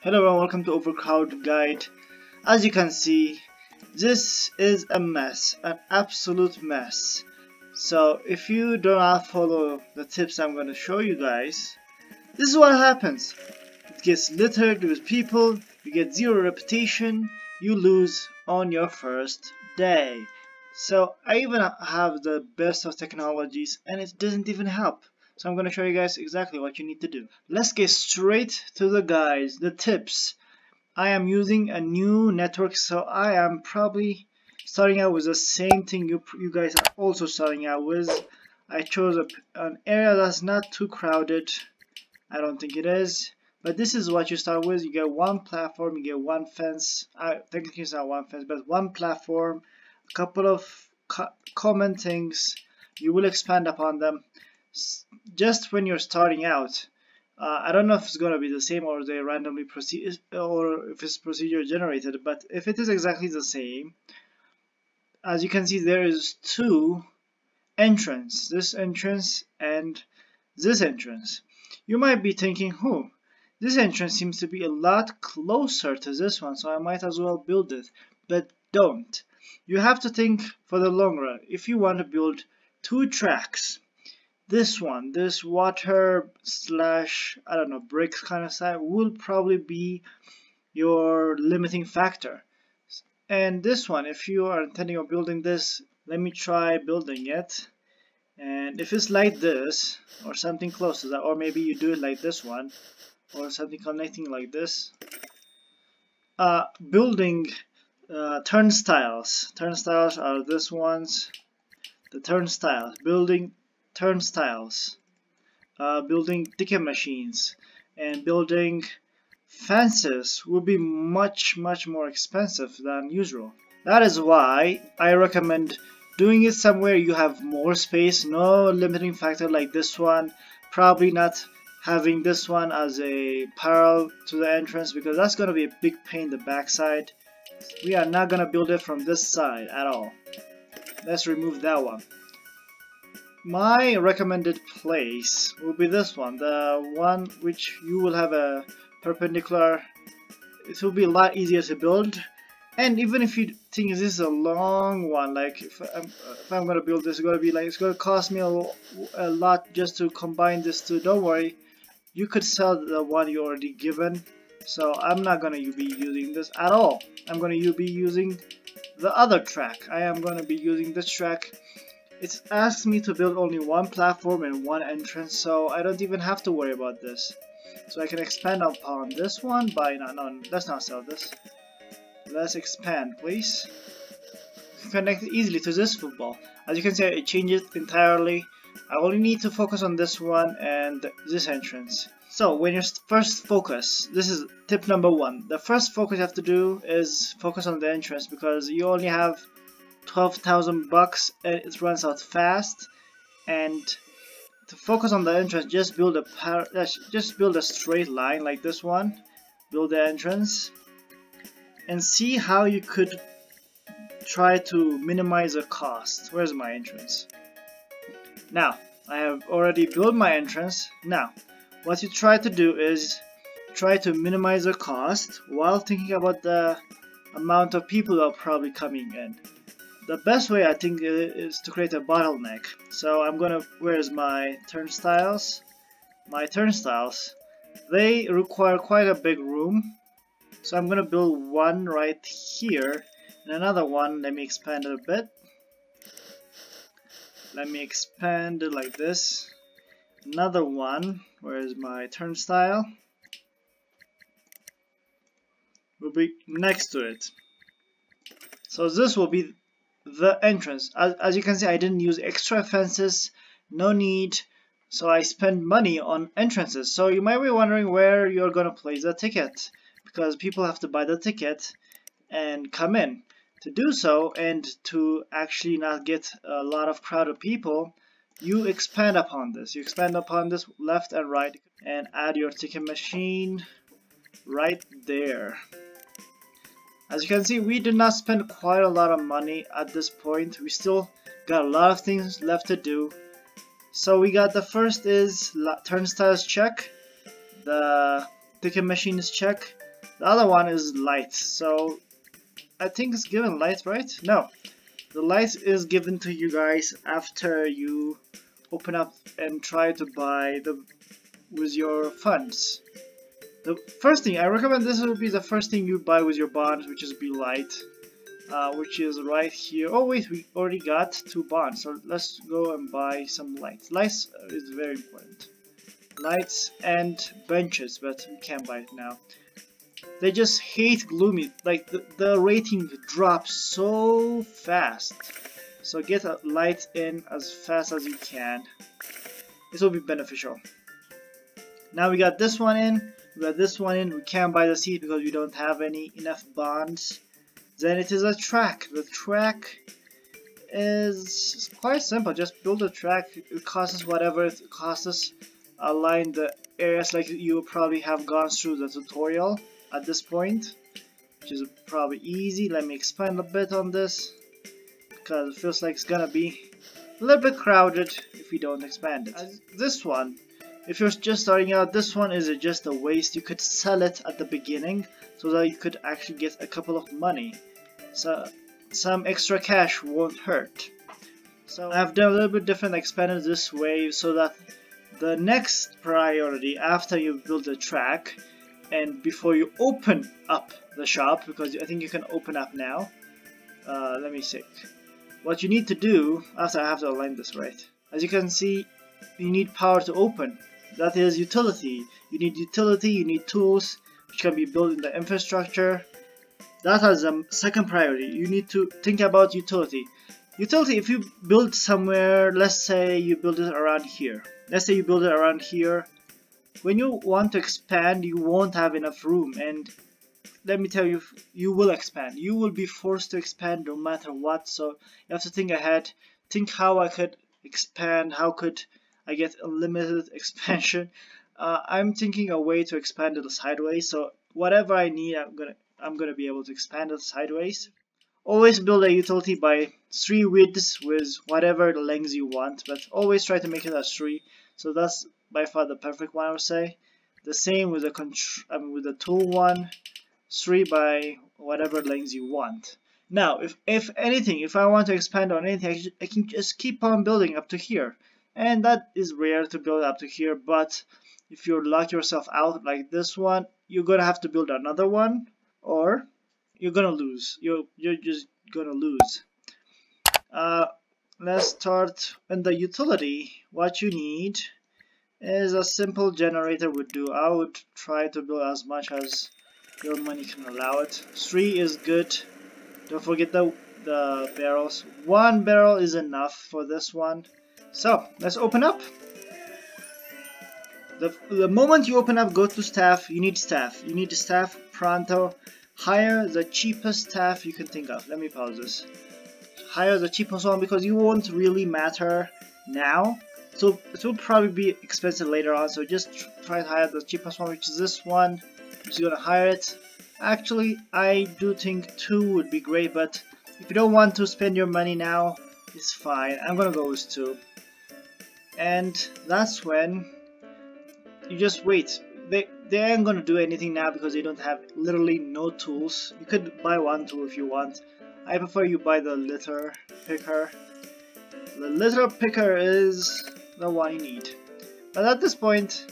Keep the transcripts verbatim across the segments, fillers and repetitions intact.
Hello and welcome to Overcrowd guide. As you can see, this is a mess, an absolute mess. So if you do not follow the tips I'm going to show you guys, this is what happens. It gets littered with people, you get zero reputation, you lose on your first day. So I even have the best of technologies and it doesn't even help. So I'm going to show you guys exactly what you need to do. Let's get straight to the guides, the tips. I am using a new network, so I am probably starting out with the same thing you, you guys are also starting out with. I chose a, an area that's not too crowded. I don't think it is. But this is what you start with. You get one platform, you get one fence. I, technically it's not one fence, but one platform, a couple of co common things. You will expand upon them. Just when you're starting out, uh, I don't know if it's going to be the same or they randomly proceed or if it's procedure generated, but if it is exactly the same, as you can see, there is two entrances, this entrance and this entrance. You might be thinking, oh, this entrance seems to be a lot closer to this one, so I might as well build it. But don't. You have to think for the long run. If you want to build two tracks, this one, this water slash, I don't know, bricks kind of side will probably be your limiting factor. And this one, if you are intending on building this, let me try building it. And if it's like this, or something close to that, or maybe you do it like this one, or something connecting like this. Uh, building uh, turnstiles. Turnstiles are this ones. The turnstiles. Building turnstiles, uh, building ticket machines, and building fences will be much much more expensive than usual. That is why I recommend doing it somewhere you have more space, no limiting factor like this one, probably not having this one as a parallel to the entrance because that's going to be a big pain in the backside. We are not going to build it from this side at all. Let's remove that one. My recommended place will be this one, the one which you will have a perpendicular. It will be a lot easier to build, and even if you think this is a long one, like if I'm, if I'm gonna build this, it's gonna be like it's gonna cost me a, a lot just to combine this two. Don't worry, you could sell the one you already given, so I'm not gonna be using this at all. I'm gonna be using the other track. I am gonna be using this track. It's asked me to build only one platform and one entrance, so I don't even have to worry about this. So I can expand upon this one by no, no, let's not sell this. Let's expand, please. Connect easily to this football. As you can see, it changes entirely. I only need to focus on this one and this entrance. So when you first focus, this is tip number one. The first focus you have to do is focus on the entrance because you only have twelve thousand bucks and it runs out fast. And to focus on the entrance, just build a par just build a straight line like this one, build the entrance, and see how you could try to minimize the cost. Where's my entrance? Now I have already built my entrance. Now what you try to do is try to minimize the cost while thinking about the amount of people that are probably coming in. The best way I think is to create a bottleneck. So I'm gonna, where's my turnstiles? My turnstiles, they require quite a big room. So I'm gonna build one right here and another one, let me expand it a bit. Let me expand it like this. Another one, where's my turnstile? Will be next to it. So this will be the entrance. As, as you can see, I didn't use extra fences, no need, so I spend money on entrances. So you might be wondering where you're gonna place the ticket because people have to buy the ticket and come in. To do so and to actually not get a lot of crowded people, you expand upon this. You expand upon this left and right and add your ticket machine right there. As you can see, we did not spend quite a lot of money at this point. We still got a lot of things left to do. So we got the first is turnstiles check, the ticket machines check, The other one is light. So I think it's given light, right? No, the light is given to you guys after you open up and try to buy the with your funds. The first thing I recommend, this will be the first thing you buy with your bonds, which is be light, uh, which is right here. Oh wait, we already got two bonds, so let's go and buy some lights. Lights is very important. Lights and benches, but we can't buy it now. They just hate gloomy, like the, the rating drops so fast. So get a light in as fast as you can. This will be beneficial. Now we got this one in, we got this one in, we can't buy the seat because we don't have any enough bonds. Then it is a track. The track is quite simple, just build a track, it costs us whatever it costs us. Align the areas like you probably have gone through the tutorial at this point, which is probably easy. Let me expand a bit on this because it feels like it's gonna be a little bit crowded if we don't expand it. As this one, if you're just starting out, this one is just a waste. You could sell it at the beginning so that you could actually get a couple of money, so some extra cash won't hurt. So I've done a little bit different, expanded this way so that the next priority after you build the track and before you open up the shop, because I think you can open up now, uh, let me see what you need to do after. I have to align this right. As you can see, you need power to open, that is utility. You need utility, you need tools which can be built in the infrastructure. That is the second priority. You need to think about utility. Utility, if you build somewhere, let's say you build it around here. Let's say you build it around here. When you want to expand, you won't have enough room. And let me tell you, you will expand. You will be forced to expand no matter what. So you have to think ahead. Think how I could expand. How could I get unlimited expansion? Uh, I'm thinking a way to expand it sideways. So whatever I need, I'm gonna, I'm gonna be able to expand it sideways. Always build a utility by three widths with whatever lengths you want, but always try to make it as three. So that's by far the perfect one, I would say. The same with the contr I mean, with the tool one, three by whatever lengths you want. Now, if if anything, if I want to expand on anything, I can just keep on building up to here, and that is rare to build up to here. But if you lock yourself out like this one, you're gonna have to build another one, or you're gonna lose. You're, you're just gonna lose. Uh, let's start in the utility. What you need is a simple generator would do. I would try to build as much as your money can allow it. Three is good. Don't forget the, the barrels. One barrel is enough for this one. So let's open up. The, the moment you open up, go to staff. You need staff. You need staff pronto. Hire the cheapest staff you can think of. Let me pause this. Hire the cheapest one because you won't really matter now. So it will probably be expensive later on. So just try to hire the cheapest one, which is this one. I'm just gonna hire it. Actually, I do think two would be great, but if you don't want to spend your money now, it's fine. I'm gonna go with two. And that's when you just wait. They, they aren't going to do anything now because they don't have literally no tools. You could buy one tool if you want. I prefer you buy the litter picker. The litter picker is the one you need. But at this point,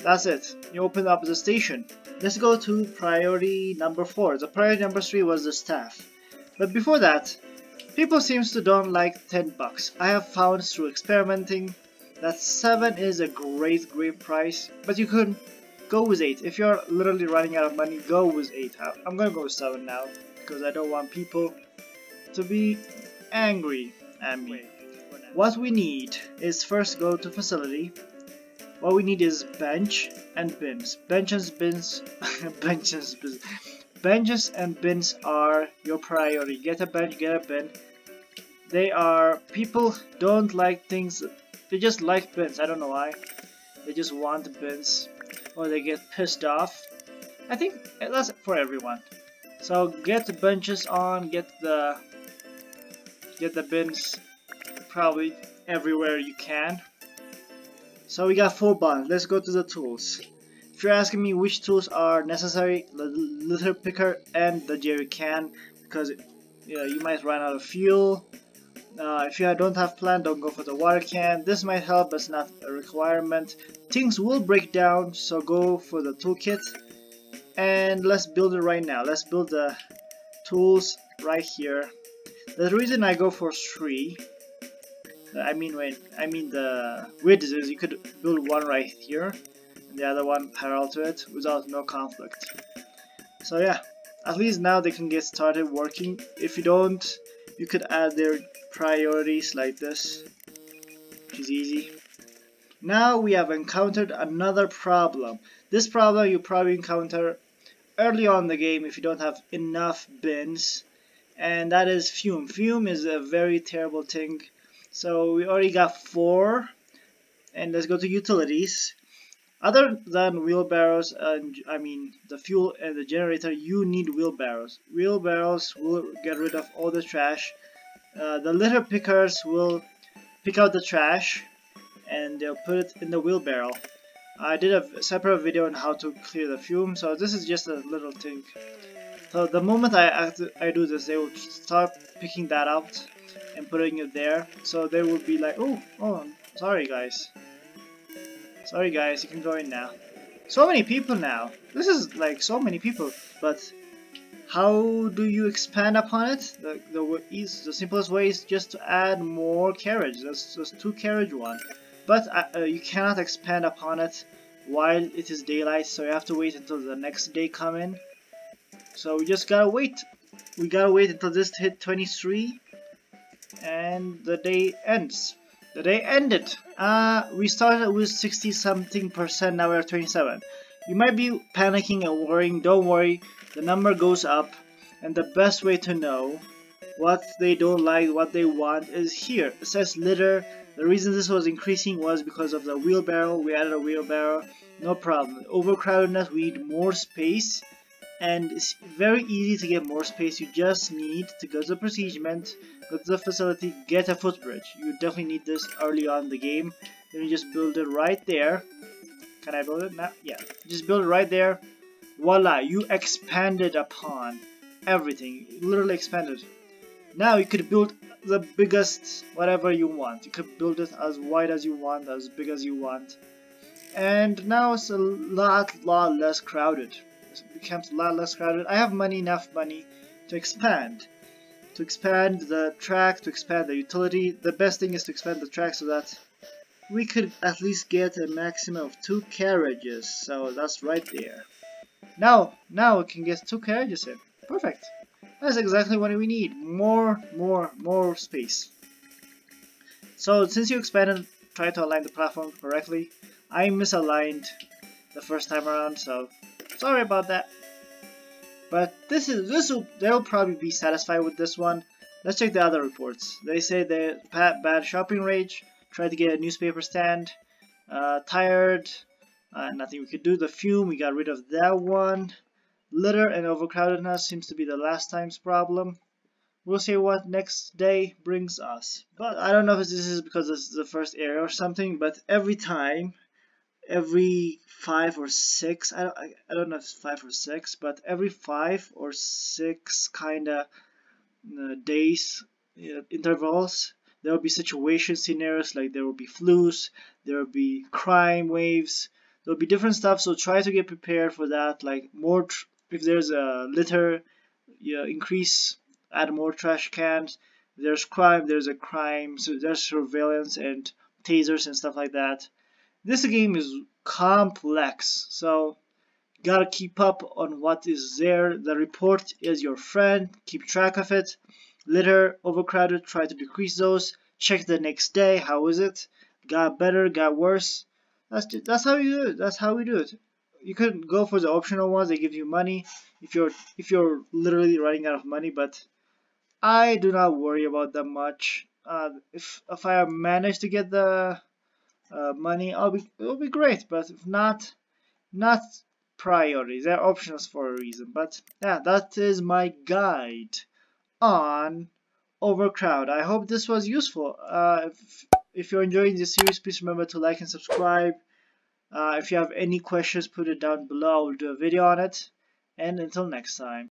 that's it. You open up the station. Let's go to priority number four. The priority number three was the staff. But before that, people seems to don't like ten bucks. I have found through experimenting that seven is a great, great price, but you could go with eight. If you're literally running out of money, go with eight. I'm gonna go with seven now because I don't want people to be angry at me. What we need is first go to facility. What we need is bench and bins. Benches, bins, benches, bins. Benches and bins are your priority. Get a bench, get a bin. They are, people don't like things. They just like bins. I don't know why. They just want bins, or they get pissed off. I think that's for everyone. So get the benches on, get the get the bins, probably everywhere you can. So we got four bonds. Let's go to the tools. If you're asking me which tools are necessary, the litter picker and the jerry can, because you know, you might run out of fuel. Uh, if you don't have plan, don't go for the water can. This might help, but it's not a requirement. Things will break down, so go for the toolkit. And let's build it right now. Let's build the tools right here. The reason I go for three, I mean when I mean the width, is you could build one right here and the other one parallel to it without no conflict. So yeah, at least now they can get started working. If you don't, you could add their priorities like this, which is easy. Now we have encountered another problem. This problem you probably encounter early on in the game if you don't have enough bins, and that is fume. Fume is a very terrible thing. So we already got four, and let's go to utilities. Other than wheelbarrows, and I mean the fuel and the generator, you need wheelbarrows. Wheelbarrows will get rid of all the trash. Uh, the litter pickers will pick out the trash and they'll put it in the wheelbarrow. I did a separate video on how to clear the fume, so this is just a little thing. So the moment I, I do this, they will start picking that out and putting it there, so they will be like, oh, oh, sorry guys, sorry guys, you can go in now. So many people now, this is like so many people, but how do you expand upon it? The, the, the simplest way is just to add more carriage. That's just two carriage one, but uh, you cannot expand upon it while it is daylight, so you have to wait until the next day come in. So we just gotta wait, we gotta wait until this hit twenty-three. And the day ends. The day ended. Uh, we started with sixty something percent, now we're at twenty-seven. You might be panicking and worrying. Don't worry, the number goes up. And the best way to know what they don't like, what they want, is here. It says litter. The reason this was increasing was because of the wheelbarrow. We added a wheelbarrow, no problem. Overcrowdedness, we need more space. And it's very easy to get more space. You just need to go to the procurement, go to the facility, get a footbridge. You definitely need this early on in the game. Then you just build it right there. Can I build it now? Yeah, just build it right there. Voila, you expanded upon everything. You literally expanded. Now you could build the biggest whatever you want. You could build it as wide as you want, as big as you want. And now it's a lot, lot less crowded. It becomes a lot less crowded. I have money, enough money to expand. To expand the track, to expand the utility. The best thing is to expand the track so that we could at least get a maximum of two carriages. So that's right there. Now, now we can get two carriages in. Perfect. That's exactly what we need. More, more, more space. So since you expanded, try to align the platform correctly. I misaligned the first time around, so sorry about that, but this is this will they'll probably be satisfied with this one. Let's check the other reports. They say they had bad shopping rage, tried to get a newspaper stand, uh, tired, uh, nothing we could do. The fume, we got rid of that one. Litter and overcrowdedness seems to be the last time's problem. We'll see what next day brings us. But I don't know if this is because this is the first area or something, but every time, every five or six, I don't, I, I don't know if it's five or six, but every five or six kind of uh, days, uh, intervals, there will be situation scenarios, like there will be flus, there will be crime waves, there will be different stuff, so try to get prepared for that, like more, tr if there's a litter, you know, increase, add more trash cans, if there's crime, there's a crime, so there's surveillance and tasers and stuff like that. This game is complex, so gotta keep up on what is there. The report is your friend, keep track of it. Litter, overcrowded, try to decrease those. Check the next day, how is it? Got better, got worse. That's, that's how you do it, that's how we do it. You could go for the optional ones, they give you money if you're, if you're literally running out of money, but I do not worry about that much. Uh, if, if I manage to get the Uh, money, I'll be, it'll be great, but if not, not priorities, they're options for a reason. But yeah, that is my guide on Overcrowd. I hope this was useful. Uh, if, if you're enjoying this series, please remember to like and subscribe. Uh, if you have any questions, put it down below. I'll do a video on it. And until next time.